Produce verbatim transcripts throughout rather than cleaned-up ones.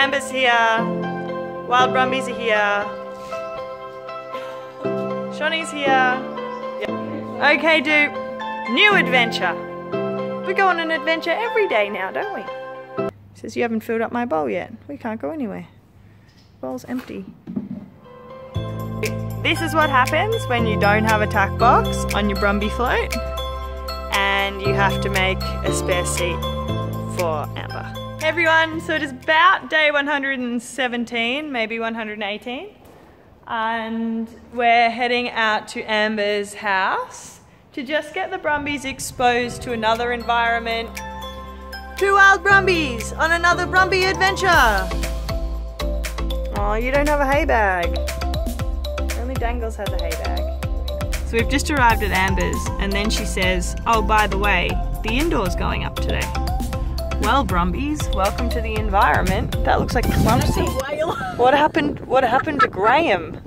Amber's here. Wild Brumbies are here. Shonny's here. Yep. Okay, Doop. New adventure. We go on an adventure every day now, don't we? Says you haven't filled up my bowl yet. We can't go anywhere. Bowl's empty. This is what happens when you don't have a tack box on your Brumby float, and you have to make a spare seat for Amber. Hey everyone, so it is about day one hundred seventeen, maybe one hundred eighteen, and we're heading out to Amber's house to just get the Brumbies exposed to another environment. Two wild Brumbies on another Brumby adventure. Oh, you don't have a hay bag. Only Dangles has a hay bag. So we've just arrived at Amber's, and then she says, oh, by the way, the indoor's going up today. Well, Brumbies, welcome to the environment. That looks like Clumsy. What happened? What happened to Graham?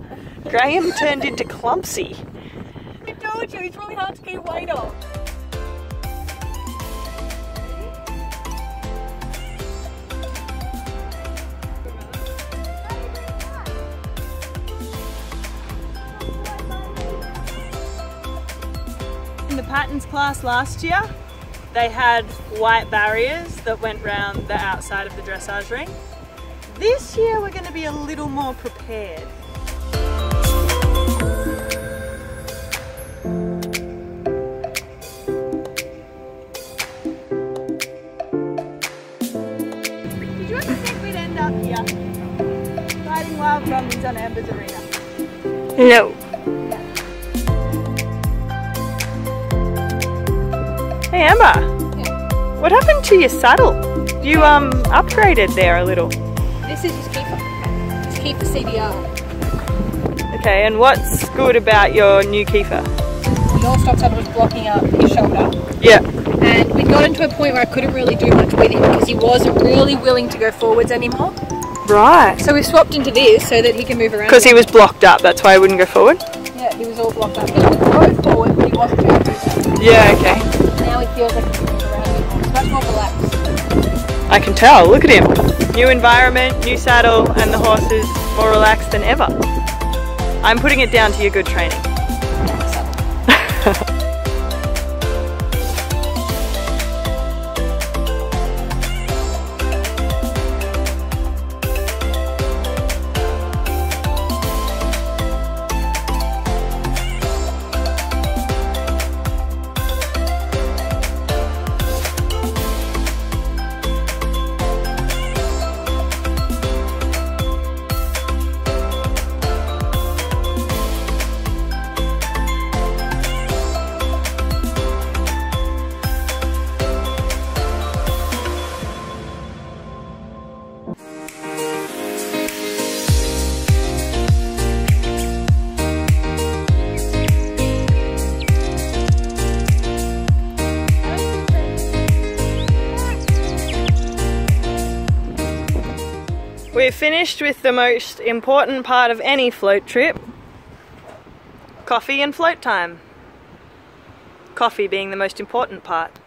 Graham turned into Clumsy. I told you, it's really hard to keep weight off. In the patterns class last year, they had white barriers that went round the outside of the dressage ring. This year we're going to be a little more prepared. Did you ever think we'd end up here, riding wild brumbies on Amber's arena? No. Hey Amber, yeah. What happened to your saddle? You um upgraded there a little. This is just keeper. It's keeper C D R. Okay, and what's good about your new keeper? The North Stop saddle was blocking up his shoulder. Yeah. And we got into a point where I couldn't really do much with him because he wasn't really willing to go forwards anymore. Right. So we swapped into this so that he can move around. Because he was blocked up, that's why he wouldn't go forward? Yeah, he was all blocked up. He would go forward, but he wasn't going to do that. Yeah, okay. Feels like it's much more relaxed. I can tell, look at him. New environment, new saddle, and the horse is more relaxed than ever. I'm putting it down to your good training. We've finished with the most important part of any float trip, coffee and float time. Coffee being the most important part.